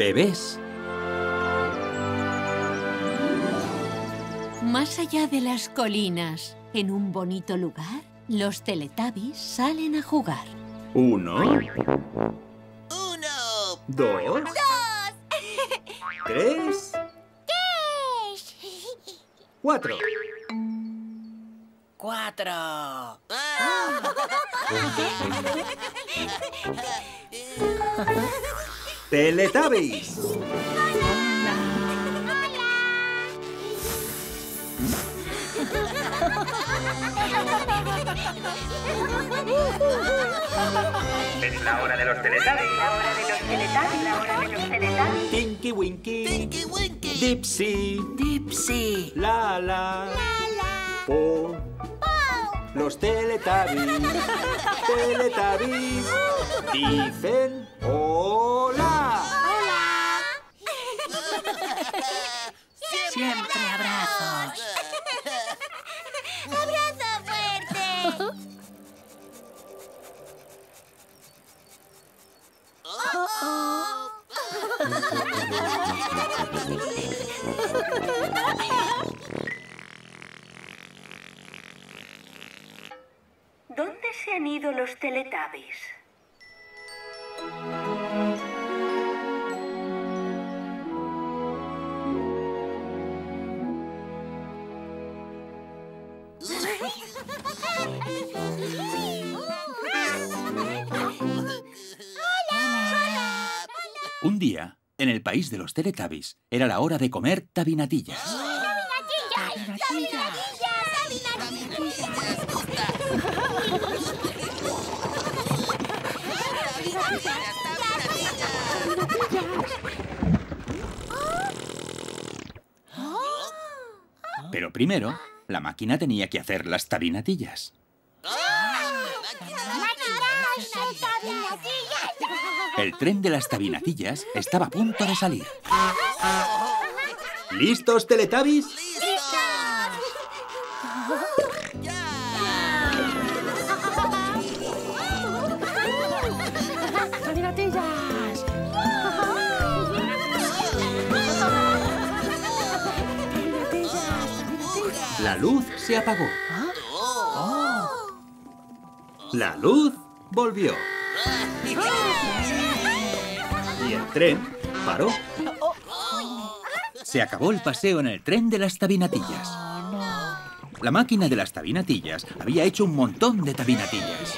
bebés. Más allá de las colinas, en un bonito lugar, los Teletubbies salen a jugar. 1, 2, 3, 4. 4. ¡Ah! Teletubbies. Hola. Hola. Es la hora de los Teletubbies. Tinky Winky. Dipsy. Laa-Laa. Po. Los Teletubbies, dicen hola. ¡Hola! Siempre abrazos. ¡Abrazo fuerte! ¿Dónde se han ido los Teletubbies? Un día, en el país de los Teletubbies, era la hora de comer tabinatillas. Pero primero, la máquina tenía que hacer las tabinatillas. El tren de las tabinatillas estaba a punto de salir. ¿Listos, Teletubbies? La luz se apagó. La luz volvió. Y el tren paró. Se acabó el paseo en el tren de las tabinatillas. La máquina de las tabinatillas había hecho un montón de tabinatillas.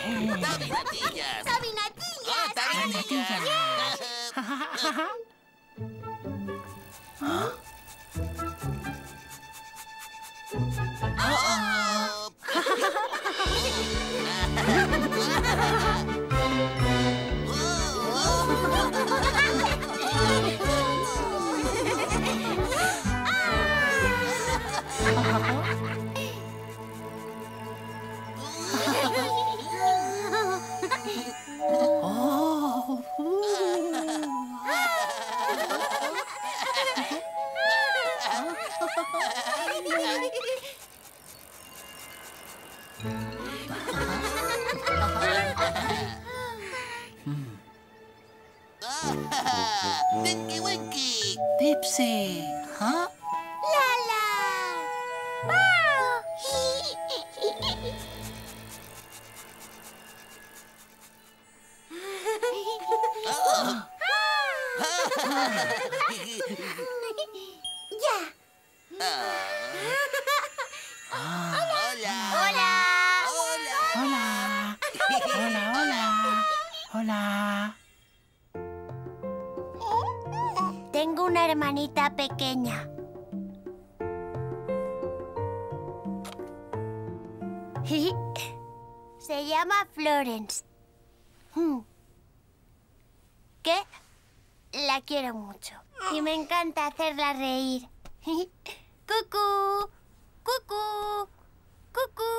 Tinky Winky, Dipsy, Laa-Laa, Ba. Hola. Tengo una hermanita pequeña. Se llama Florence. ¿Qué? La quiero mucho. Y me encanta hacerla reír. ¡Cucú! ¡Cucú! ¡Cucú!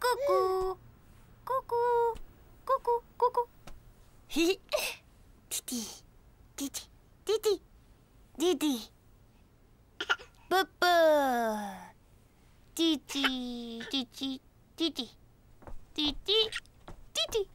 ¡Cucú! ¡Cucú! Cucu, cucu. Titi, titi, titi, titi. Papá. Titi, titi, titi, titi, titi.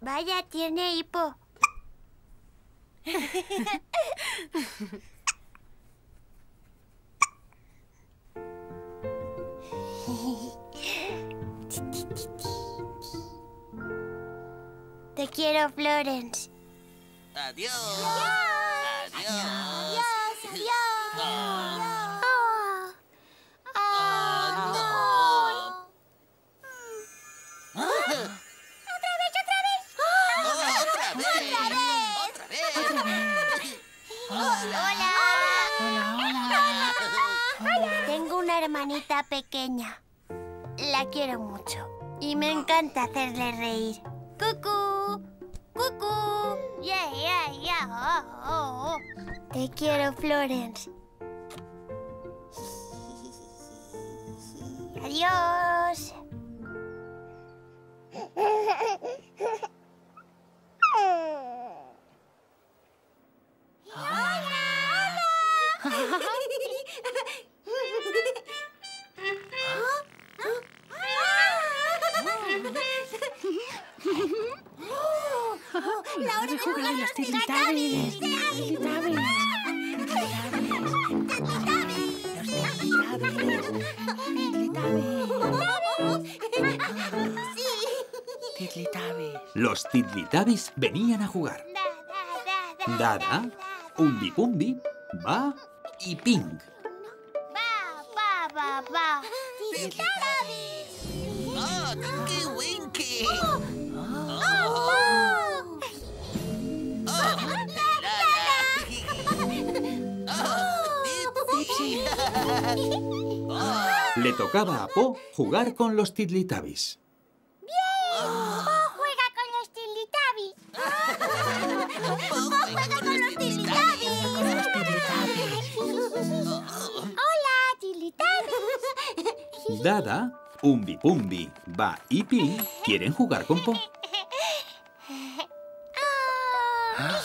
Vaya, tiene hipo. Te quiero, Florence. Adiós. Adiós. Adiós. Adiós. Adiós. Adiós. Oh. Oh. Oh, no. ¿Ah? Hola. Hola, hola. Hola. Tengo una hermanita pequeña. La quiero mucho. Y me encanta hacerle reír. ¡Cucú! ¡Cucú! ¡Yeah, yeah, yeah! Oh, oh, oh. Te quiero, Florence. Adiós. ¡Hola! ¡Hola! ¡La hora de jugar a los Tiddlytubbies! Los Tiddlytubbies venían a jugar. Dada, Umby Pumby, Ba y Ping. Ba, ba, ba, ba. ¡Tiddlytubbies! ¡Oh, Tinky Winky! ¡Oh, oh, oh! ¡Oh, Laa-Laa! ¡Oh, Dipsy! Le tocaba a Po jugar con los Tiddlytubbies. ¡Bien! ¡Po juega con los Tiddlytubbies! ¡Po juega con los Tiddlytubbies! ¡Hola, Tiddlytubbies! Dada, Umby Pumby, Ba y Ping quieren jugar con Po. ¿Ah? Ah.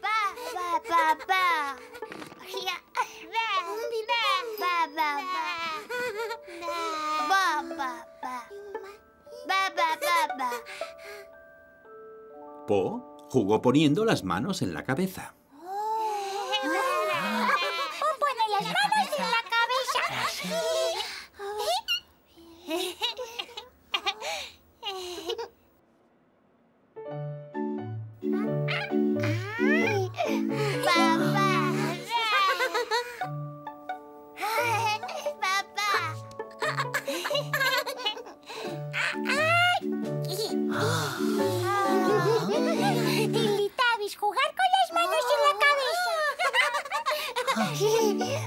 Ba, ba, ba, ba. Ba, ba, ba. Ba, ba, ba. Po jugó poniendo las manos en la cabeza. ¿Po pone las manos en la cabeza? Papá. Papá. Tiddlytubbies, jugar con las manos en la cabeza. Papá. En la cabeza.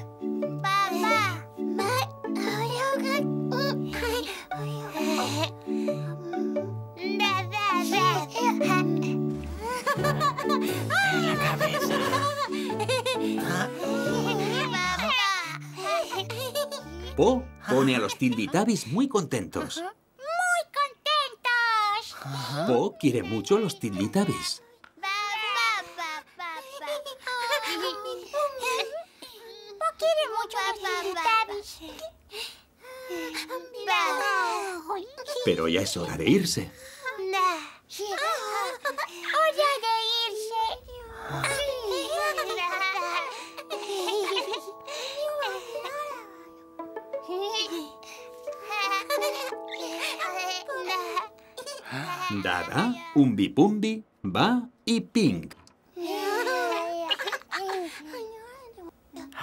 Po pone a los Tiddlytubbies muy contentos. Po quiere mucho a los Tiddlytubbies. Po quiere mucho a los Tiddlytubbies. Pero ya es hora de irse. ¡Hora de irse! Dada, Umby Pumby, Ba y Ping.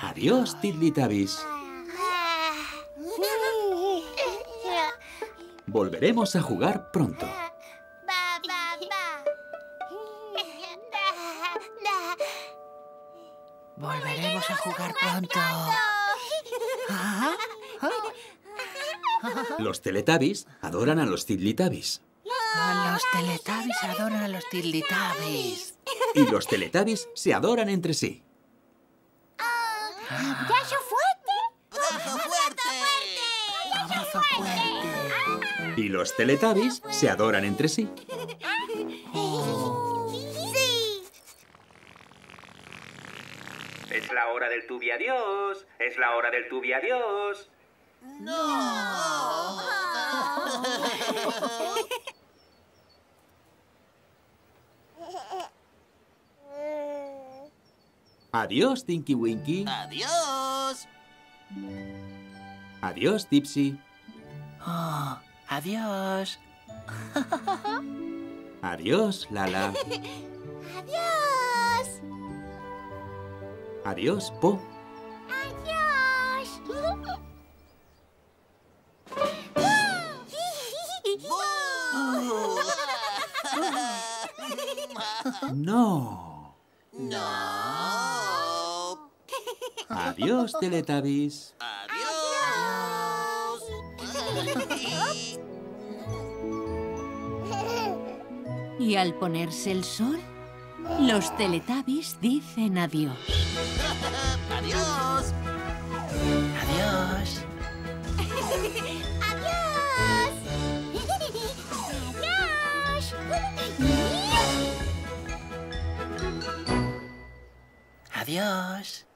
Adiós, Tiddlytubbies. Volveremos a jugar pronto. Volveremos a jugar pronto. Los Teletubbies adoran a los Tiddlytubbies. Los Teletubbies adoran a los Tiddlytubbies. Y los Teletubbies se adoran entre sí. ¡Abrazo fuerte! ¡Abrazo fuerte! ¡Abrazo fuerte! Y los Teletubbies se adoran entre sí. Es la hora del tubiadiós. Es la hora del tubiadiós. ¡No! Adiós, Tinky Winky. Adiós. Adiós, Dipsy. Oh, adiós. Adiós, Laa-Laa. Adiós. Adiós, Po. Adiós. No. No. Adiós, Teletubbies. Adiós. Y al ponerse el sol, los Teletubbies dicen adiós. Adiós. Adiós. Adiós.